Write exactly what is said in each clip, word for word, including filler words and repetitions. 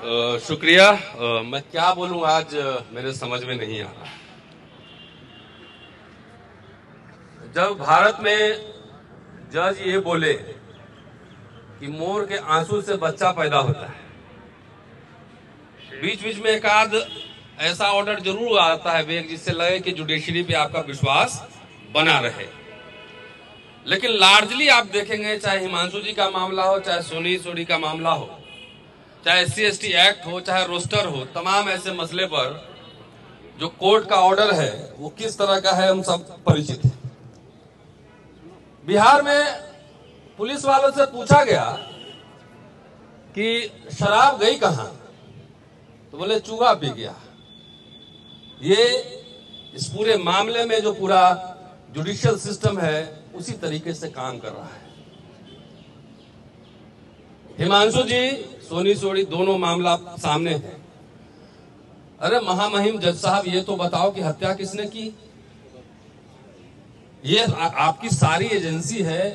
आ, शुक्रिया। आ, मैं क्या बोलूं आज मेरे समझ में नहीं आ रहा। जब भारत में जज ये बोले कि मोर के आंसू से बच्चा पैदा होता है, बीच बीच में एक आध ऐसा ऑर्डर जरूर आता है वेग जिससे लगे कि जुडिशरी पे आपका विश्वास बना रहे, लेकिन लार्जली आप देखेंगे चाहे हिमांशु जी का मामला हो, चाहे सोनी सोरी का मामला हो, चाहे S C S T act हो, चाहे रोस्टर हो, तमाम ऐसे मसले पर जो कोर्ट का ऑर्डर है वो किस तरह का है हम सब परिचित हैं। बिहार में पुलिस वालों से पूछा गया कि शराब गई कहाँ, तो बोले चूहा पी गया। ये इस पूरे मामले में जो पूरा जुडिशियल सिस्टम है उसी तरीके से काम कर रहा है। हिमांशु जी, सोनी सोरी दोनों मामला सामने है। अरे महामहिम जज साहब, ये तो बताओ कि हत्या किसने की? ये आ, आपकी सारी एजेंसी है,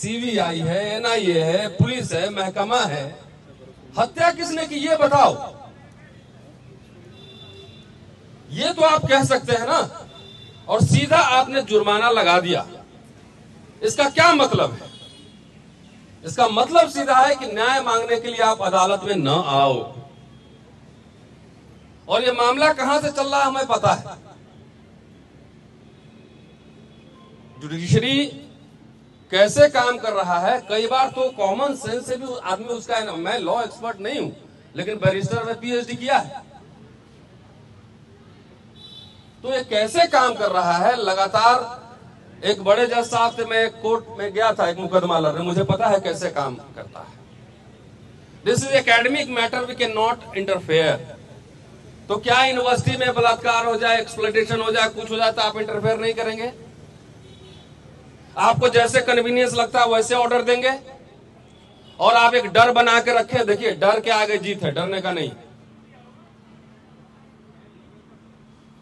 सीबीआई है, एन आई ए है, पुलिस है, महकमा है, हत्या किसने की ये बताओ। ये तो आप कह सकते हैं ना, और सीधा आपने जुर्माना लगा दिया। इसका क्या मतलब है? इसका मतलब सीधा है कि न्याय मांगने के लिए आप अदालत में न आओ। और ये मामला कहां से चल रहा है हमें पता है। जुडिशरी कैसे काम कर रहा है, कई बार तो कॉमन सेंस से भी आदमी उसका है ना। मैं लॉ एक्सपर्ट नहीं हूं, लेकिन बैरिस्टर में पी एच डी किया है। तो ये कैसे काम कर रहा है लगातार। एक बड़े जज साहब से मैं कोर्ट में गया था एक मुकदमा लड़ने, मुझे पता है कैसे काम करता है। This is academic matter, we can not interfere. तो क्या यूनिवर्सिटी में बलात्कार हो जाए, एक्सप्लॉयटेशन हो जाए, कुछ हो जाए तो आप इंटरफेयर नहीं करेंगे? आपको जैसे कन्वीनियंस लगता है वैसे ऑर्डर देंगे, और आप एक डर बना के रखें। देखिए डर के आगे जीत है, डरने का नहीं।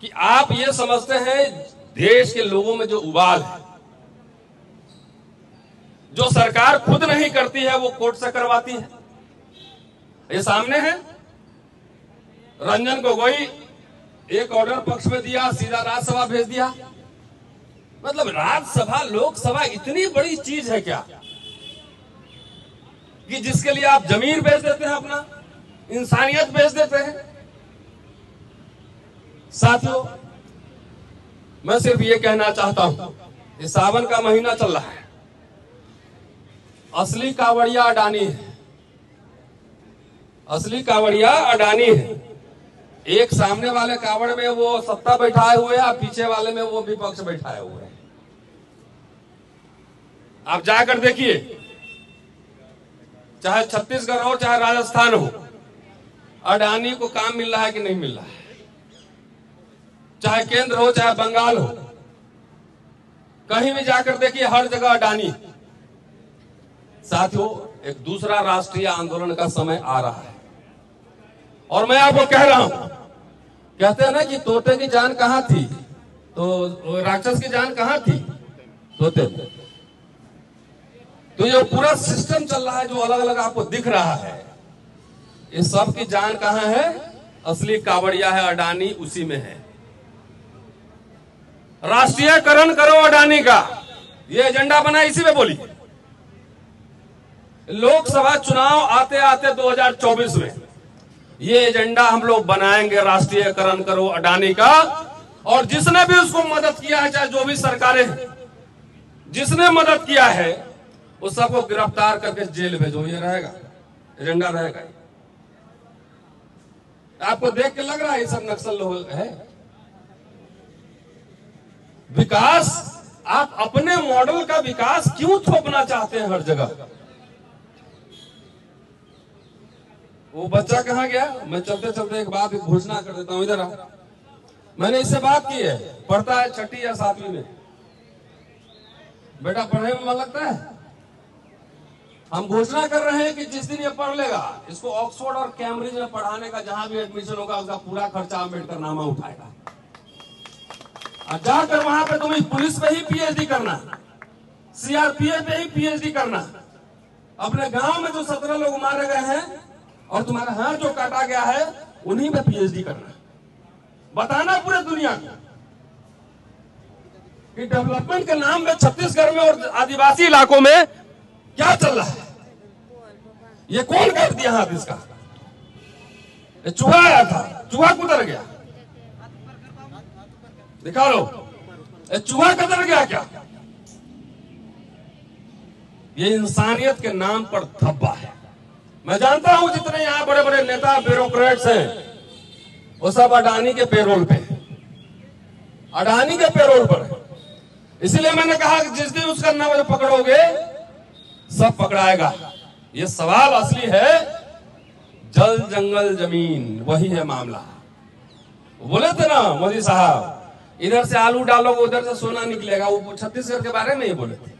कि आप ये समझते हैं देश के लोगों में जो उबाल है, जो सरकार खुद नहीं करती है वो कोर्ट से करवाती है। ये सामने है, रंजन गोगोई एक ऑर्डर पक्ष में दिया, सीधा राज्यसभा भेज दिया। मतलब राज्यसभा लोकसभा इतनी बड़ी चीज है क्या कि जिसके लिए आप जमीन बेच देते हैं, अपना इंसानियत बेच देते हैं। साथियों, मैं सिर्फ ये कहना चाहता हूं, ये सावन का महीना चल रहा है, असली कांवड़िया अडानी है, असली कांवड़िया अडानी है। एक सामने वाले कांवड़ में वो सत्ता बैठाए हुए है, पीछे वाले में वो विपक्ष बैठाए हुए है। आप जाकर देखिए, चाहे छत्तीसगढ़ हो चाहे राजस्थान हो, अडानी को काम मिल रहा है कि नहीं मिल रहा है, चाहे केंद्र हो चाहे बंगाल हो, कहीं भी जाकर देखिए हर जगह अडानी। साथियों, एक दूसरा राष्ट्रीय आंदोलन का समय आ रहा है, और मैं आपको कह रहा हूं, कहते हैं ना कि तोते की जान कहां थी, तो राक्षस की जान कहां थी, तोते। तो ये पूरा सिस्टम चल रहा है जो अलग अलग आपको दिख रहा है, इस सब की जान कहां है? असली कांवड़िया है अडानी, उसी में है। राष्ट्रीयकरण करो अडानी का, ये एजेंडा बना, इसी में बोली। लोकसभा चुनाव आते आते दो हजार चौबीस में ये एजेंडा हम लोग बनाएंगे, राष्ट्रीयकरण करो अडानी का। और जिसने भी उसको मदद किया है, चाहे जो भी सरकारें हैं, जिसने मदद किया है उस सबको गिरफ्तार करके जेल भेजो, ये रहेगा एजेंडा, रहेगा। आपको देख के लग रहा है ये सब नक्सल है। विकास, आप अपने मॉडल का विकास क्यों थोपना चाहते हैं हर जगह? वो बच्चा कहाँ गया? मैं चलते चलते एक बात घोषणा कर देता हूं, इधर आ। मैंने इससे बात की है, पढ़ता है छठी या सातवीं में। बेटा पढ़ने में मन लगता है? हम घोषणा कर रहे हैं कि जिस दिन ये पढ़ लेगा, इसको ऑक्सफोर्ड और कैम्ब्रिज में पढ़ाने का जहां भी एडमिशन होगा उसका पूरा खर्चा अम्बेडकर नामा उठाएगा। जाकर वहां पे तुम्हें पुलिस पे ही पी एच डी करना, सी आर पी एफ पे ही पी एच डी करना। अपने गांव में जो सत्रह लोग मारे गए हैं और तुम्हारा हाथ जो काटा गया है उन्हीं में पीएचडी करना, बताना पूरे दुनिया को कि डेवलपमेंट के नाम में छत्तीसगढ़ में और आदिवासी इलाकों में क्या चल रहा है। ये कौन काट दिया हाथ इसका? चूहा आया था, चूहा कुतर गया, दिखा लो, चूहा कुतर गया क्या? ये इंसानियत के नाम पर धब्बा है। मैं जानता हूं जितने यहां बड़े बड़े नेता ब्यूरोक्रेट्स हैं वो सब अडानी के पेरोल पे, अडानी के पेरोल पर। इसलिए मैंने कहा कि जिस दिन उसका नाम पकड़ोगे सब पकड़ाएगा। ये सवाल असली है, जल जंगल जमीन, वही है मामला। बोले थे ना मोदी साहब, इधर से आलू डालोगे उधर से सोना निकलेगा। वो छत्तीसगढ़ के बारे में ही बोले थे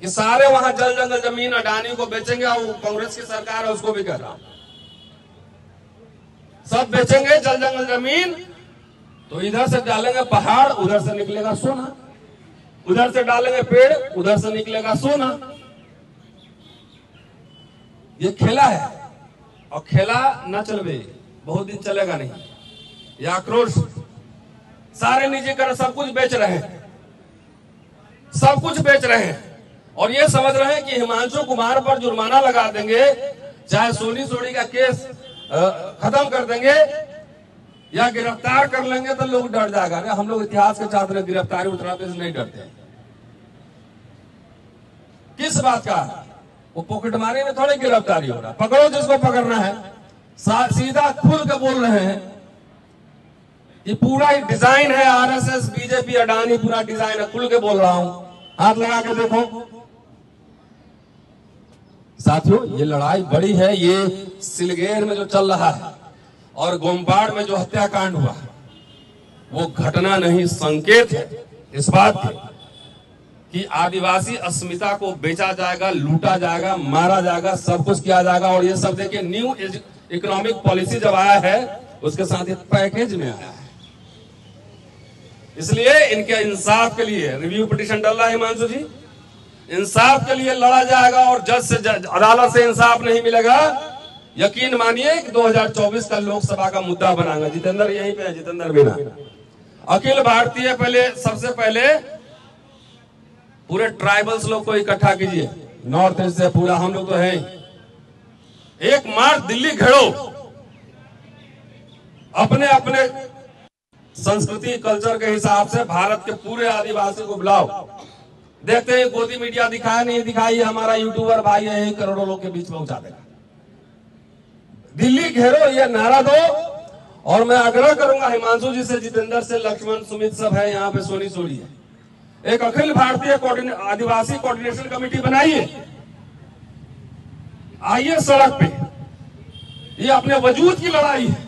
कि सारे वहां जल जंगल जमीन अडानी को बेचेंगे, और कांग्रेस की सरकार है उसको भी कह रहा हूं, सब बेचेंगे जल जंगल जमीन। तो इधर से डालेंगे पहाड़, उधर से निकलेगा सोना, उधर से डालेंगे पेड़, उधर से निकलेगा सोना। ये खेला है, और खेला न चलवे बहुत दिन चलेगा नहीं। ये आक्रोश, सारे निजीकरण सब कुछ बेच रहे हैं, सब कुछ बेच रहे हैं और ये समझ रहे हैं कि हिमांशु कुमार पर जुर्माना लगा देंगे, चाहे सोनी सोरी का केस खत्म कर देंगे या गिरफ्तार कर लेंगे तो लोग डर जाएगा। हम लोग इतिहास के छात्र, गिरफ्तारी उतराते से नहीं डरते। किस बात का? वो पॉकेटमारी में थोड़ी गिरफ्तारी हो रहा, पकड़ो जिसको पकड़ना है। सीधा खुल के बोल रहे हैं कि पूरा डिजाइन है आरएसएस, बीजेपी, अडानी, पूरा डिजाइन है। खुल के बोल रहा हूं, हाथ लगा के देखो साथियों। ये लड़ाई बड़ी है। ये सिलगेर में जो चल रहा है और गोमपाड़ में जो हत्याकांड हुआ, वो घटना नहीं, संकेत है इस बात कि आदिवासी अस्मिता को बेचा जाएगा, लूटा जाएगा, मारा जाएगा, सब कुछ किया जाएगा। और ये सब देखिए, न्यू इकोनॉमिक पॉलिसी जब आया है उसके साथ ये पैकेज में आया है। इसलिए इनके इंसाफ के लिए रिव्यू पिटीशन डाल रहा है हिमांशु जी, इंसाफ के लिए लड़ा जाएगा। और जज से, अदालत से इंसाफ नहीं मिलेगा, यकीन मानिए कि दो हज़ार चौबीस का लोकसभा का मुद्दा बनाएंगे। जितेंद्र यहीं पे है, जितेंद्र मीणा। अखिल भारतीय पहले, सबसे पहले पूरे ट्राइबल्स लोग को इकट्ठा कीजिए, नॉर्थ ईस्ट से पूरा, हम लोग तो हैं। एक मार्च दिल्ली घेरो, अपने अपने संस्कृति कल्चर के हिसाब से भारत के पूरे आदिवासी को बुलाओ। देखते हैं गोदी मीडिया दिखाया नहीं दिखाई, हमारा यूट्यूबर भाई है, एक करोड़ों लोग के बीच पहुंचा देगा। दिल्ली घेरो, ये नारा दो। और मैं आग्रह करूंगा हिमांशु जी से, जितेंद्र से, लक्ष्मण, सुमित सब है यहाँ पे, सोनी सोरी है, एक अखिल भारतीय आदिवासी कोऑर्डिनेशन कमेटी बनाइए, आइए सड़क पे। ये अपने वजूद की लड़ाई है,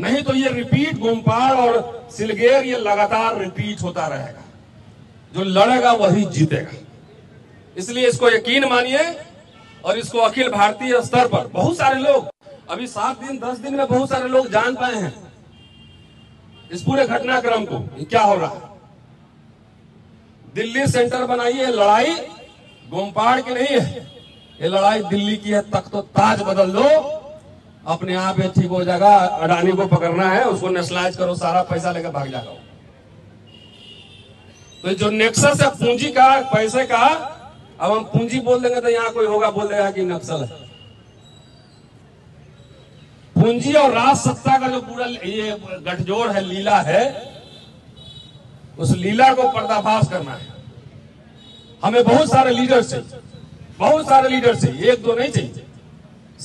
नहीं तो ये रिपीट गोमपाड़ और सिलगेर ये लगातार रिपीट होता रहेगा। जो लड़ेगा वही जीतेगा। इसलिए इसको यकीन मानिए और इसको अखिल भारतीय स्तर पर बहुत सारे लोग, अभी सात दिन दस दिन में बहुत सारे लोग जान पाए हैं इस पूरे घटनाक्रम को, क्या हो रहा है। दिल्ली सेंटर बनाइए, लड़ाई गोमपाड़ की नहीं है, ये लड़ाई दिल्ली की है। तख्तो ताज बदल दो, अपने आप ये ठीक हो जाएगा। अडानी को पकड़ना है, उसको नेशनलाइज करो, सारा पैसा लेकर भाग जाओ। तो जो नेक्सस है पूंजी का, पैसे का, अब हम पूंजी बोल देंगे तो यहाँ कोई होगा बोल देगा कि नक्सल है। पूंजी और राज सत्ता का जो पूरा ये गठजोड़ है, लीला है, उस लीला को पर्दाफाश करना है। हमें बहुत सारे लीडर्स चाहिए, बहुत सारे लीडर्स चाहिए, एक दो नहीं चाहिए,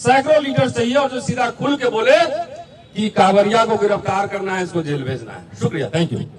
सैकड़ों लीडर्स चाहिए। और जो सीधा खुल के बोले कि कांवरिया को गिरफ्तार करना है, इसको जेल भेजना है। शुक्रिया, थैंक यू।